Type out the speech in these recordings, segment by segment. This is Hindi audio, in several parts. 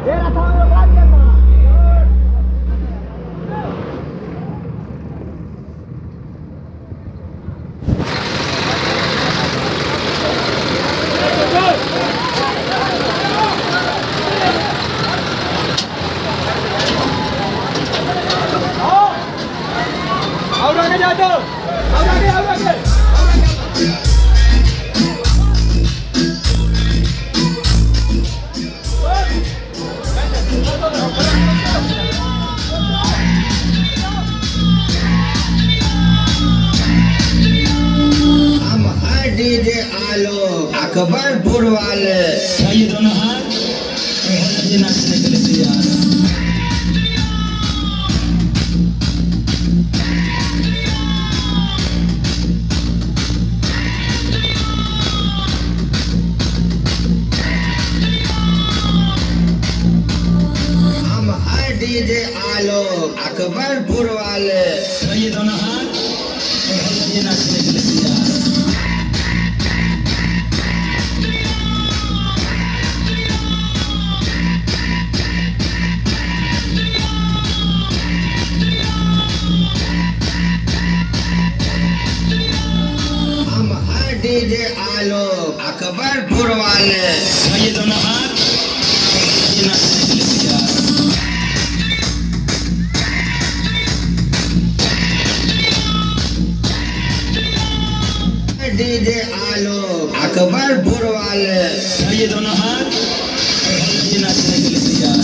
DJ Alok Akbarpurwal ये दोनों हाथ ये नाचने के लिए तैयार हम है DJ Alok Akbarpurwal ये दोनों हाथ ये नाचने के लिए तैयार DJ Alok Akbarpurwal ये दोनों हाथ ये नाचने के लिए तैयार DJ Alok Akbarpurwal ये दोनों हाथ ये नाचने के लिए तैयार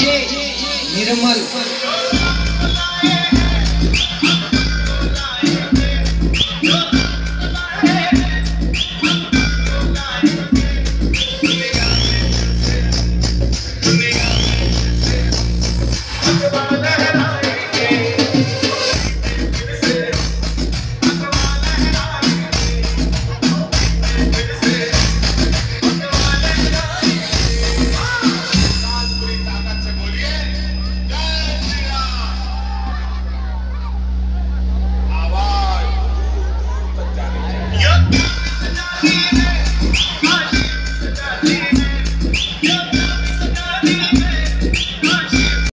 DJ Nirmal